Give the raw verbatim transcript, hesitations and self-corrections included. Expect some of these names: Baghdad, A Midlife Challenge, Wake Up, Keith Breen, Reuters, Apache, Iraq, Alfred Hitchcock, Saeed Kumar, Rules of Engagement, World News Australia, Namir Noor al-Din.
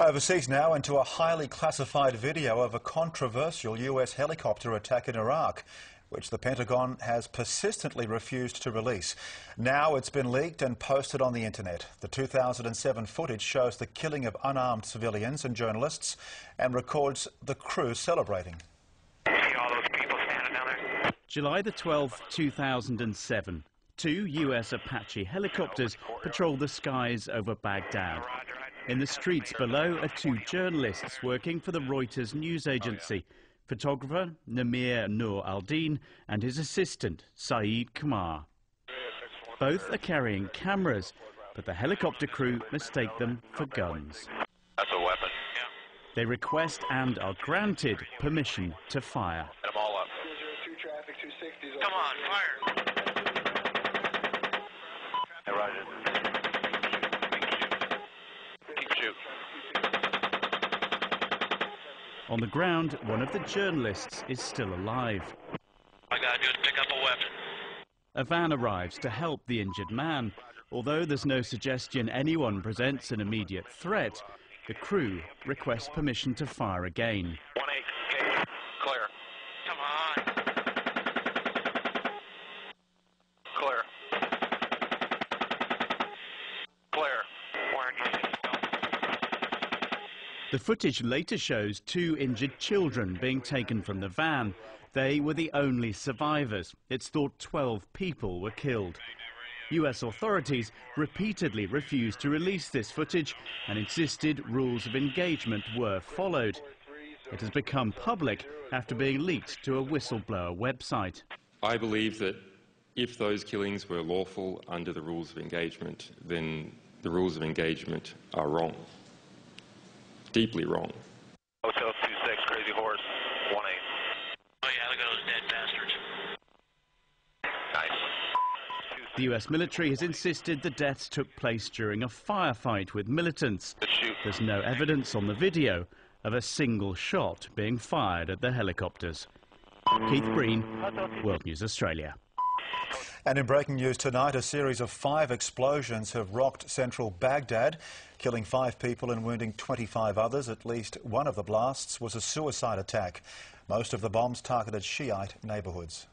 Overseas now, into a highly classified video of a controversial U S helicopter attack in Iraq, which the Pentagon has persistently refused to release. Now it's been leaked and posted on the internet. The two thousand seven footage shows the killing of unarmed civilians and journalists and records the crew celebrating. See all those people standing down there? July the twelfth, two thousand seven. Two U S Apache helicopters patrol the skies over Baghdad. In the streets below are two journalists working for the Reuters news agency, photographer Namir Noor al-Din and his assistant Saeed Kumar. Both are carrying cameras, but the helicopter crew mistake them for guns. That's a weapon. They request and are granted permission to fire. Come on, fire! Hey, Roger. On the ground, one of the journalists is still alive. All I gotta do is pick up a weapon. A van arrives to help the injured man. Although there's no suggestion anyone presents an immediate threat, the crew requests permission to fire again. One eight, okay, clear. Come on. Clear. The footage later shows two injured children being taken from the van. They were the only survivors. It's thought twelve people were killed. U S authorities repeatedly refused to release this footage and insisted rules of engagement were followed. It has become public after being leaked to a whistleblower website. I believe that if those killings were lawful under the rules of engagement, then the rules of engagement are wrong. Deeply wrong. Hotel two six, Crazy Horse, one eight. Oh yeah, look at those dead bastards. Nice. The U S military has insisted the deaths took place during a firefight with militants. There's no evidence on the video of a single shot being fired at the helicopters. Keith Breen, World News Australia. And in breaking news tonight, a series of five explosions have rocked central Baghdad, killing five people and wounding twenty-five others. At least one of the blasts was a suicide attack. Most of the bombs targeted Shiite neighbourhoods.